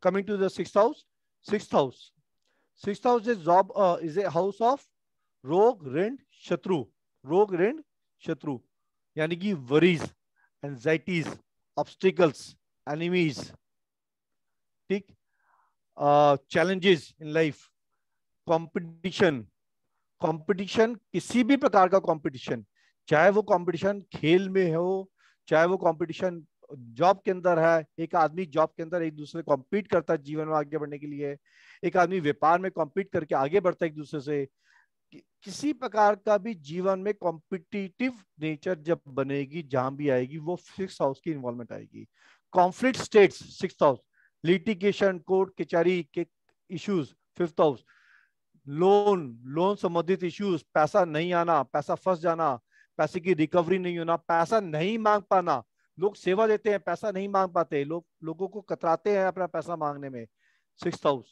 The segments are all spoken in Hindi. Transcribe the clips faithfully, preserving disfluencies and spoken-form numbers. coming to the sixth house. Sixth house. Sixth house is job uh, is a house of rog, rind, shatru. Rog, rind, shatru. यानी कि worries, anxieties, obstacles, enemies, ठीक, uh, challenges in life, competition, competition किसी भी प्रकार का competition, चाहे वो competition खेल में हो, चाहे वो competition जॉब के अंदर है, एक आदमी जॉब के अंदर एक दूसरे कॉम्पीट करता है जीवन में आगे बढ़ने के लिए, एक आदमी व्यापार में कॉम्पीट करके आगे बढ़ता है एक दूसरे से, कि, किसी प्रकार का भी जीवन में कॉम्पिटिटिव नेचर जब बनेगी, जहां भी आएगी वो सिक्स्थ हाउस की इन्वॉल्वमेंट आएगी। Conflict states sixth house, litigation court कचहरी के issues fifth house, loan loan संबंधित इश्यूज, पैसा नहीं आना, पैसा फंस जाना, पैसे की रिकवरी नहीं होना, पैसा नहीं मांग पाना, लोग सेवा देते हैं पैसा नहीं मांग पाते, लोग लोगों को कतराते हैं अपना पैसा मांगने में, सिक्स्थ हाउस,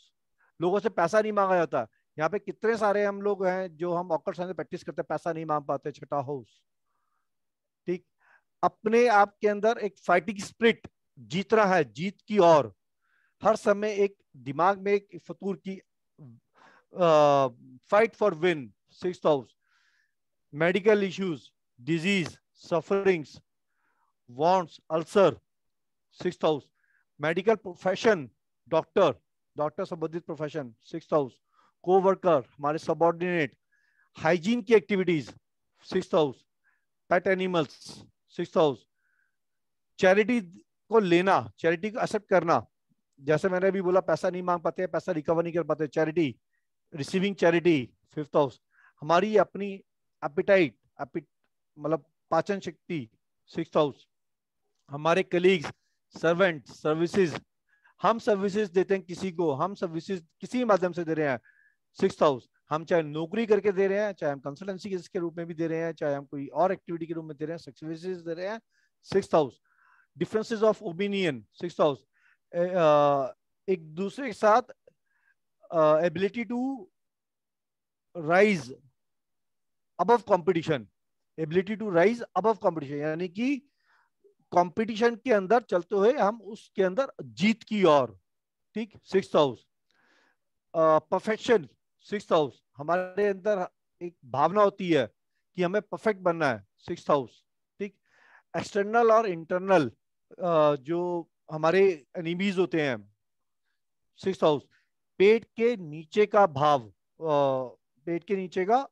लोगों से पैसा नहीं मांगा जाता। यहाँ पे कितने सारे हम लोग हैं जो हम ऑकर्ड साइन से प्रैक्टिस करते हैं, पैसा नहीं मांग पाते, छठा हाउस, ठीक। अपने आप के अंदर एक फाइटिंग स्पिरिट, जीतना है, जीत की ओर, हर समय एक दिमाग में एक फतूर की fight for win, sixth house. Medical issues, disease, sufferings, wants, ulcer, sixth house. Medical profession, doctor doctor संबंधित प्रोफेशन, सिक्स्थ हाउस। कोवर्कर, हमारे सबऑर्डिनेट, हाइजीन की activities, sixth house. Pet animals, sixth house. Charity को लेना, चैरिटी को एक्सेप्ट करना, जैसे मैंने अभी बोला पैसा नहीं मांग पाते, पैसा रिकवर नहीं कर पाते, charity, receiving charity, fifth house. हमारी अपनी एपिटाइट मतलब पाचन शक्ति, सिक्स्थ हाउस। हमारे कलीग्स, सर्वेंट, सर्विसेज, हम सर्विसेज देते हैं किसी को, हम सर्विसेज किसी माध्यम से दे रहे हैं, सिक्स्थ हाउस। हम चाहे नौकरी करके दे रहे हैं, चाहे हम कंसल्टेंसी के रूप में भी दे रहे हैं, चाहे हम कोई और एक्टिविटी के रूप में दे रहे हैं, सर्विसेज दे रहे हैं, sixth house. Differences of opinion, sixth house. एक दूसरे के साथ ability to rise above competition, ability to rise above competition, यानी कि कंपटीशन के अंदर चलते हुए हम उसके अंदर जीत की ओर, ठीक, sixth house. Perfection, sixth house. हमारे अंदर एक भावना होती है कि हमें परफेक्ट बनना है, सिक्स्थ हाउस, ठीक। एक्सटर्नल और इंटरनल uh, जो हमारे एनिमीज होते हैं, सिक्स्थ हाउस। पेट के नीचे का भाव, uh, पेट के नीचे का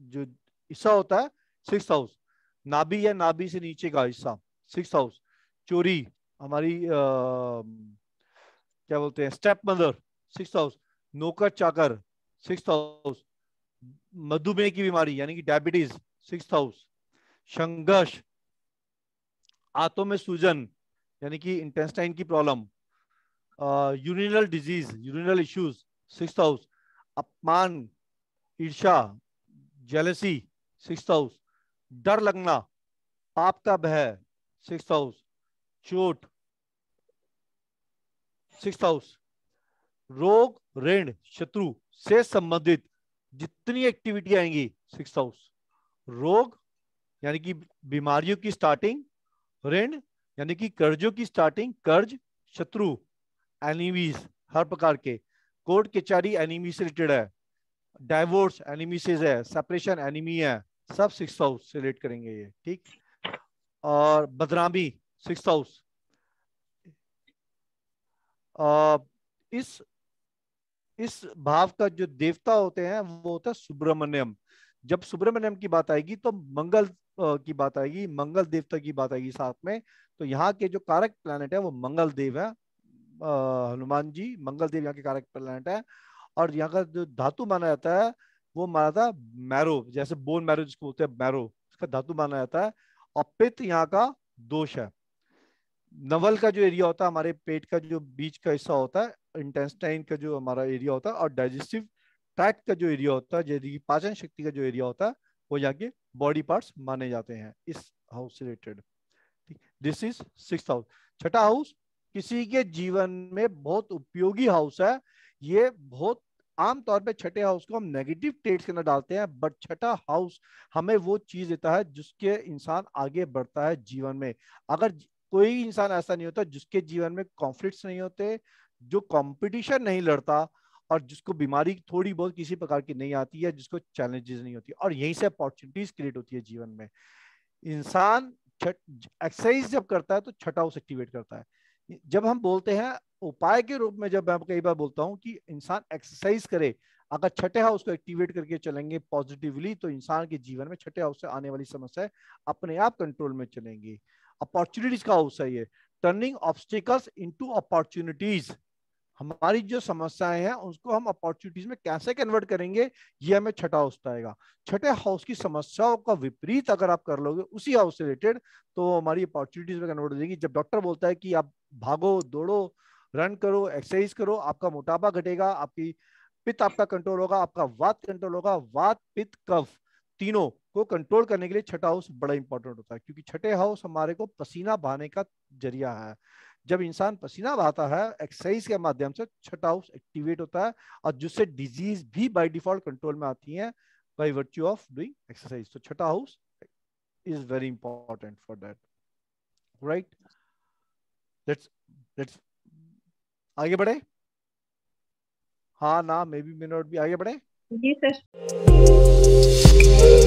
जो हिस्सा होता है, सिक्स्थ हाउस। नाभि या नाभि से नीचे का हिस्सा, सिक्स्थ हाउस। चोरी, हमारी आ, क्या बोलते हैं, स्टेप मदर, सिक्स्थ हाउस। नौकर चाकर, सिक्स्थ हाउस। मधुमेह की बीमारी यानी कि डायबिटीज, सिक्स्थ हाउस। संघर्ष, आंतों में सूजन यानी कि इंटेस्टाइन की problem, urinal disease, urinal issues, sixth house. अपमान, ईर्षा, जेलसी, सिक्स्थ हाउस। डर लगना, पाप का भय, सिक्स्थ हाउस। चोट, सिक्स्थ हाउस। रोग, ऋण, शत्रु से संबंधित जितनी एक्टिविटी आएंगी, सिक्स्थ हाउस। रोग यानी कि बीमारियों की स्टार्टिंग, ऋण यानी कि कर्जों की स्टार्टिंग, कर्ज, शत्रु, एनिमीज हर प्रकार के, कोर्ट कचहरी एनिमी से रिलेटेड है, डाइवोर्स एनिमी से है, सेपरेशन एनिमी है, सब सिक्स्थ हाउस से रिलेट करेंगे ये, ठीक। और बदनामी, सिक्स्थ हाउस। इस इस भाव का जो देवता होते हैं वो होता है सुब्रमण्यम। जब सुब्रमण्यम की बात आएगी तो मंगल की बात आएगी, मंगल देवता की बात आएगी साथ में। तो यहाँ के जो कारक प्लैनेट है वो मंगल देव है, हनुमान जी मंगल देव यहाँ के कारक प्लैनेट है। और यहाँ का जो धातु माना जाता है वो माना था मैरो, जैसे बोन मैरो जिसको बोलते हैं मैरो, उसका धातु माना जाता है। और पित्त यहाँ का दोष है। नवल का जो एरिया होता है, हमारे पेट का जो बीच का हिस्सा होता है, इंटेस्टाइन का जो हमारा एरिया होता है, और डाइजेस्टिव ट्रैक्ट का जो एरिया होता है, जैसे पाचन शक्ति का जो एरिया होता है, वो यहाँ के बॉडी पार्ट्स माने जाते हैं इस हाउस से related. This is sixth house. छठा हाउस किसी के जीवन में बहुत उपयोगी हाउस है। ये बहुत आमतौर पे छठे हाउस को हम नेगेटिव ट्रेड्स के अंदर डालते हैं, बट छठा हाउस हमें वो चीज देता है जिसके इंसान आगे बढ़ता है जीवन में। अगर कोई इंसान ऐसा नहीं होता जिसके जीवन में कॉन्फ्लिक्ट्स नहीं होते, जो कंपटीशन नहीं लड़ता और जिसको बीमारी थोड़ी बहुत किसी प्रकार की नहीं आती है, जिसको चैलेंजेस नहीं होती, और यहीं से अपॉर्चुनिटीज क्रिएट होती है जीवन में। इंसान एक्सरसाइज जब करता है तो छठा उसे एक्टिवेट करता है। जब हम बोलते हैं उपाय के रूप में, जब मैं कई बार बोलता हूँ कि इंसान एक्सरसाइज करे, अगर छठे हाउस उसको एक्टिवेट करके चलेंगे पॉजिटिवली तो इंसान के जीवन में छठे हाउस से आने वाली समस्याएं अपने आप कंट्रोल में चलेंगी। अपॉर्चुनिटीज का हाउस है ये, टर्निंग ऑब्स्टिकल्स इनटू अपॉर्चुनिटीज। हमारी जो समस्याएं हैं उसको हम अपॉर्चुनिटीज में कैसे कन्वर्ट करेंगे, ये हमें छठा हाउस आएगा। छठे हाउस की समस्याओं का विपरीत अगर आप कर लोगे उसी हाउस से रिलेटेड, तो हमारी अपॉर्चुनिटीज में कन्वर्ट हो जाएगी। जब डॉक्टर बोलता है कि आप भागो, दौड़ो, रन करो, एक्सरसाइज करो, आपका मोटापा घटेगा, आपकी पित्त आपका कंट्रोल होगा, आपका वात कंट्रोल होगा। वात, पित्त, कफ तीनों को कंट्रोल करने के लिए छठा हाउस बड़ा इंपॉर्टेंट होता है, क्योंकि छठे हाउस हमारे को पसीना बहाने का जरिया है। जब इंसान पसीना बहाता है एक्सरसाइज के माध्यम से, छठा हाउस एक्टिवेट होता है, और जिससे डिजीज भी बाय डिफॉल्ट कंट्रोल में आती है by virtue of doing exercise. तो छठा house is very important for that, right. Let's let's आगे बढ़े। हाँ ना, मे बी मे नॉट भी, आगे बढ़े। जी सर।